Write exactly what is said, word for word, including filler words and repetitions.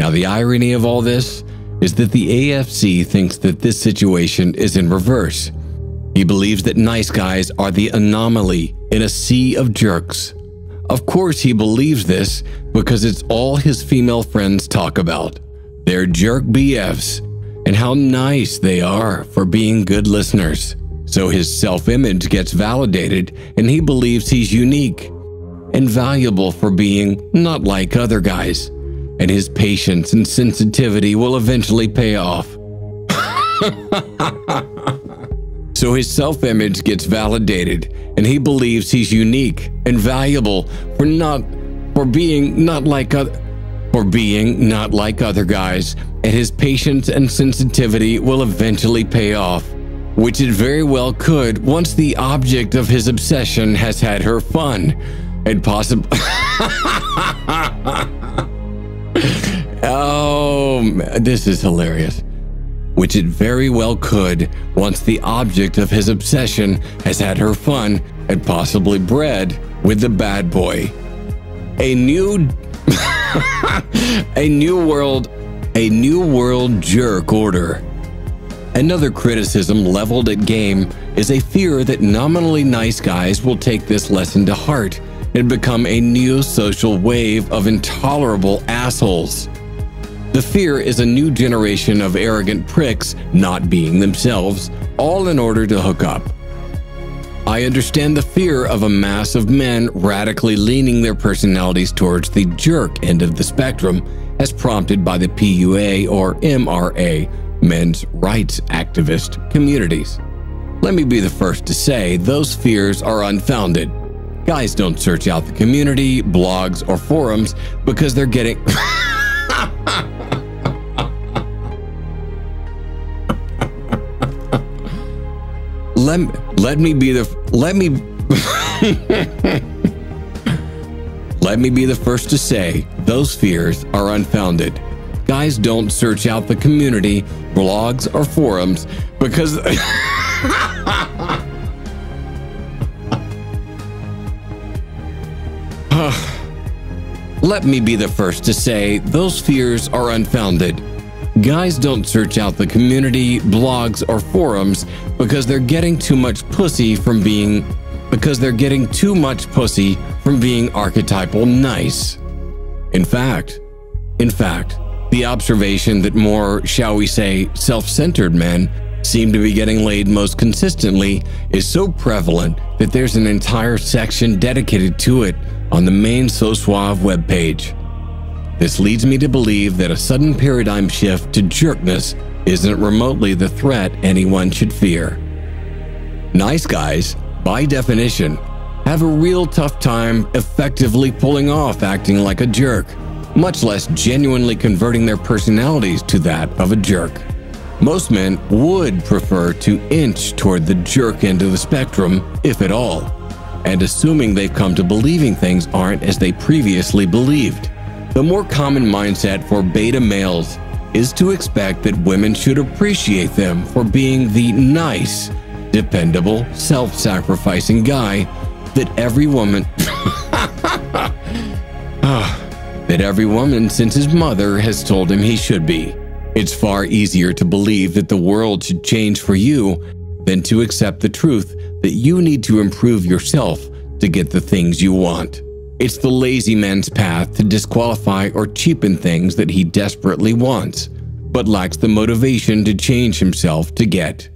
Now, the irony of all this is that the A F C thinks that this situation is in reverse. He believes that nice guys are the anomaly in a sea of jerks. Of course he believes this because it's all his female friends talk about, their jerk B Fs, and how nice they are for being good listeners. So his self-image gets validated and he believes he's unique and valuable for being not like other guys. And his patience and sensitivity will eventually pay off. So his self-image gets validated and he believes he's unique and valuable for not for being not like other for being not like other guys, and his patience and sensitivity will eventually pay off, which it very well could once the object of his obsession has had her fun and possibly oh, this is hilarious. Which it very well could once the object of his obsession has had her fun and possibly bred with the bad boy. A new a new world a new world jerk order. Another criticism leveled at game is a fear that nominally nice guys will take this lesson to heart and become a new social wave of intolerable assholes. The fear is a new generation of arrogant pricks not being themselves, all in order to hook up. I understand the fear of a mass of men radically leaning their personalities towards the jerk end of the spectrum, as prompted by the P U A or M R A, men's rights activist communities. Let me be the first to say those fears are unfounded. Guys don't search out the community, blogs, or forums because they're getting... Let, let me be the let me let me be the first to say those fears are unfounded. Guys don't search out the community, blogs, or forums because let me be the first to say those fears are unfounded. Guys don't search out the community, blogs, or forums because they're getting too much pussy from being because they're getting too much pussy from being archetypal nice. In fact, in fact, the observation that more, shall we say, self-centered men seem to be getting laid most consistently is so prevalent that there's an entire section dedicated to it on the main SoSuave webpage. This leads me to believe that a sudden paradigm shift to jerkness isn't remotely the threat anyone should fear. Nice guys, by definition, have a real tough time effectively pulling off acting like a jerk, much less genuinely converting their personalities to that of a jerk. Most men would prefer to inch toward the jerk end of the spectrum, if at all, and assuming they've come to believing things aren't as they previously believed. The more common mindset for beta males is to expect that women should appreciate them for being the nice, dependable, self-sacrificing guy that every woman that every woman since his mother has told him he should be. It's far easier to believe that the world should change for you than to accept the truth that you need to improve yourself to get the things you want. It's the lazy man's path to disqualify or cheapen things that he desperately wants, but lacks the motivation to change himself to get.